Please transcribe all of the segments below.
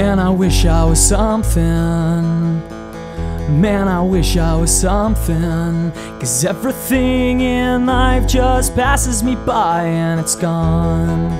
Man, I wish I was something. Man, I wish I was something. 'Cause everything in life just passes me by and it's gone.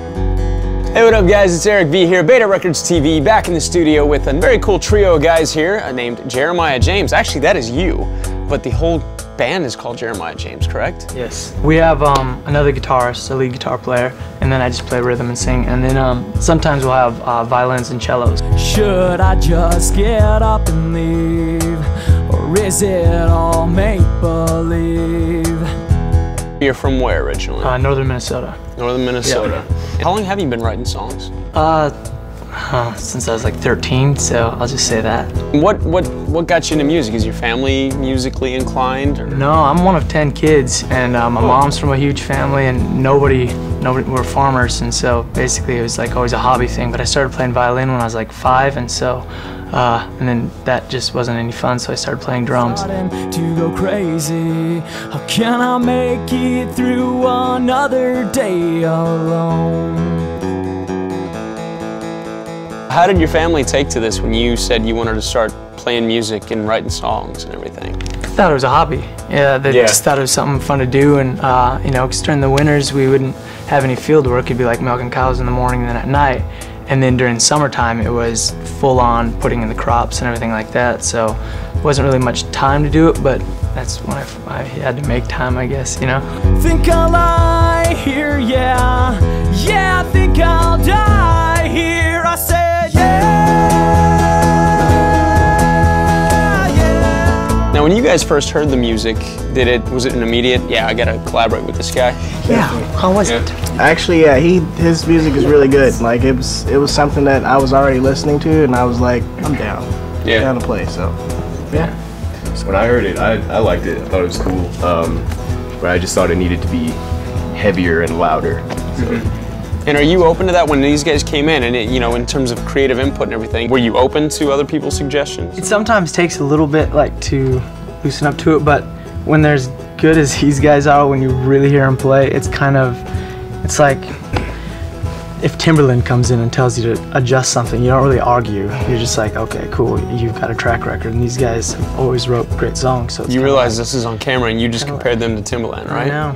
Hey, what up guys, it's Eric V here, Beta Records TV, back in the studio with a very cool trio of guys here named Jeremiah James. Actually, that is you, but the whole band is called Jeremiah James, correct? Yes. We have another guitarist, a lead guitar player, and then I just play rhythm and sing, and then sometimes we'll have violins and cellos. Should I just get up and leave, or is it all make-believe? You're from where originally? Northern Minnesota. Northern Minnesota. Yeah. How long have you been writing songs? Since I was like 13, so I'll just say that. What got you into music? Is your family musically inclined? Or? No, I'm one of 10 kids, and my mom's from a huge family, and nobody were farmers, and so basically it was like always a hobby thing. But I started playing violin when I was like 5, and so and then that just wasn't any fun, so I started playing drums. To go crazy, how can I make it through another day alone? How did your family take to this when you said you wanted to start playing music and writing songs and everything? I thought it was a hobby. Yeah, they just thought it was something fun to do, and you know, because during the winters we wouldn't have any field work. It'd be like milking cows in the morning and then at night, and then during summertime it was full on putting in the crops and everything like that. So it wasn't really much time to do it, but that's when I had to make time, I guess, you know. Think I'll lie here, yeah, yeah, I think I'll die here, I say. Now, when you guys first heard the music, was it an immediate, yeah, I gotta collaborate with this guy? Yeah, how was it? Actually, yeah, his music is really good. Like, it was something that I was already listening to, and I was like, I'm down. Yeah. I'm down to play, so, yeah. So when I heard it, I liked it. I thought it was cool, but I just thought it needed to be heavier and louder, so. Mm-hmm. And are you open to that when these guys came in, and you know, in terms of creative input and everything, were you open to other people's suggestions? It sometimes takes a little bit, like, to loosen up to it, but when they're as good as these guys are, when you really hear them play, it's kind of, it's like if Timberland comes in and tells you to adjust something, you don't really argue. You're just like, okay, cool, you've got a track record, and these guys always wrote great songs. So you realize like, this is on camera, and you just compared them to Timberland, right? I know.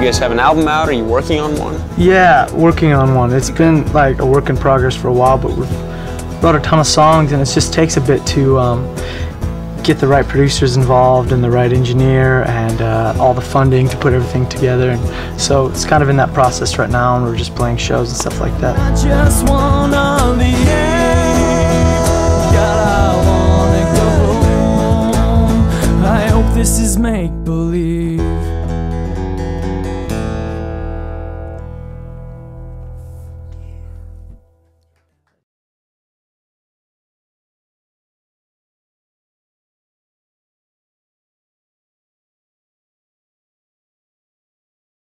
You guys have an album out? Are you working on one? Yeah, working on one. It's been like a work in progress for a while, but we've wrote a ton of songs, and it just takes a bit to get the right producers involved and the right engineer and all the funding to put everything together. And so it's kind of in that process right now, and we're just playing shows and stuff like that. I just wanna